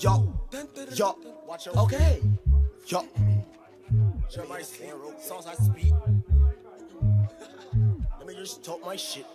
Yo, yo, okay, yo. So my sleep sounds I speak. Let me just talk my shit.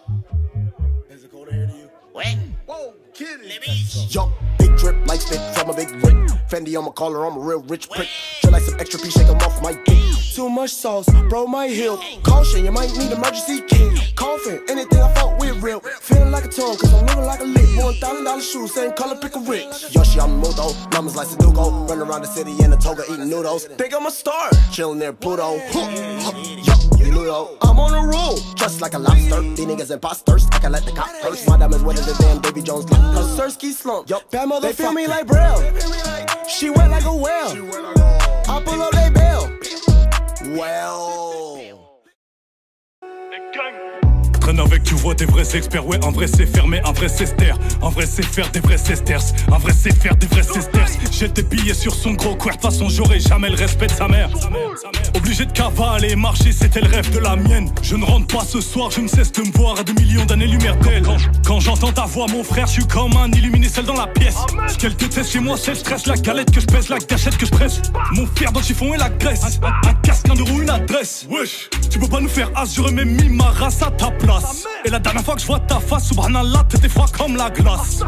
Is it cold in here to you? What? Whoa, kid, let me. Yo, big drip, light spit from a big rip. Fendi on my collar, I'm a real rich prick. Feel like some extra piece, shake them off my dick. Too much sauce, bro, my heel. Caution, you might need emergency kit. Coughing, anything I fought with real. Feeling like a tongue, cause I'm living like a lick. $1,000 shoes, same color, pick a rich. Yoshi, I'm Mudo, mama's like Saduko. Run around the city in a toga, eating noodles. Think I'm a star, chilling near Pluto. I'm on a roll, just like a lobster. These niggas imposters, I can let the cop curse. My diamonds wetter than damn Davy Jones. A Sersky slump, yup, bad motherfucker. They feel me like Braille. She went like a whale. I pull up they bail. Well. Traîne avec, tu vois des vrais experts. Ouais, en vrai c'est fermé, en vrai c'est ster. En vrai c'est faire des vrais sisters. En vrai c'est faire des vrais sisters. J'ai des billets sur son gros queer. De toute façon j'aurai jamais le respect de sa mère. Obligé de cavaler et marcher, c'était le rêve de la mienne. Je ne rentre pas ce soir, je ne cesse de me voir à 2 millions d'années-lumière d'elle. Quand j'entends ta voix mon frère, je suis comme un illuminé, celle dans la pièce. Ce qu'elle déteste chez moi c'est le stress. La galette que je pèse, la gâchette que je presse. Mon fer dans le chiffon et la graisse. Un casque, 1 euro, une adresse. Wesh, tu peux pas nous faire as, j'aurais même mis ma race à ta place. Et la dernière fois que je vois ta face, subhanallah, t'es des fois comme la glace.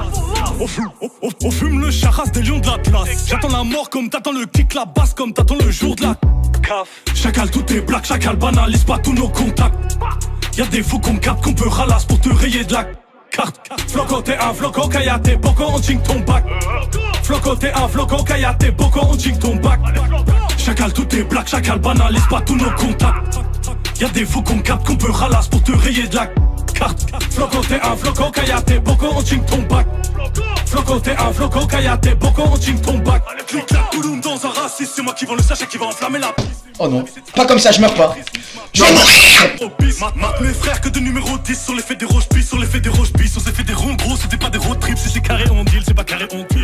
On fume le charas des lions de l'Atlas. J'attends la mort comme t'attends le kick, la basse comme t'attends le jour de la caf. Chacal, tout est black, Chacal banalise pas tous nos contacts. Y'a des faux qu'on capte, qu'on peut ralasse pour te rayer de la carte. Flocko, t'es un Flocko, Kaya, t'es Boko, on jing ton bac. Flocko, t'es un Flocko, Kaya, t'es Boko, on jing ton bac. Chacal, tout est black, Chacal banalise pas tous nos contacts. Y'a des faux qu'on capte, qu'on peut ralasse pour te rayer de la carte. Flocko, t'es un Flocko, Kaya, t'es Boko, on jing ton bac. Flocko, t'es un Flocko, Kaya, t'es Boko, on jing ton bac. Clique la couloum dans un raciste, c'est moi qui vends le sachet qui va enflammer la piste. Oh non, pas comme ça, je meurs pas. Je vais mourir. Mes frères que de numéro 10, sur les fédéraux, je pisse, sur les fédéraux, je pisse, sur les fédéraux, en gros, c'était pas des road trips, si c'est carré, on deal, c'est pas carré, on deal.